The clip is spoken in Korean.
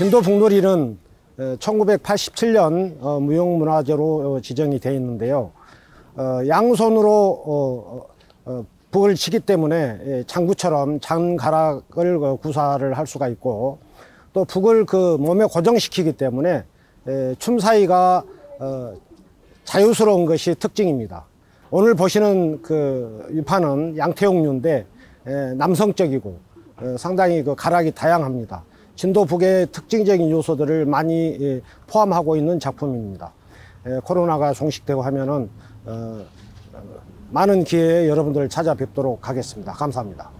진도북놀이는 1987년 무형문화재로 지정이 되어 있는데요. 양손으로 북을 치기 때문에 장구처럼 장가락을 구사를 할 수가 있고, 또 북을 그 몸에 고정시키기 때문에 춤사위가 자유스러운 것이 특징입니다. 오늘 보시는 그 유판은 양태옥류인데 남성적이고 상당히 그 가락이 다양합니다. 진도북의 특징적인 요소들을 많이 포함하고 있는 작품입니다. 코로나가 종식되고 하면은 많은 기회에 여러분들 찾아뵙도록 하겠습니다. 감사합니다.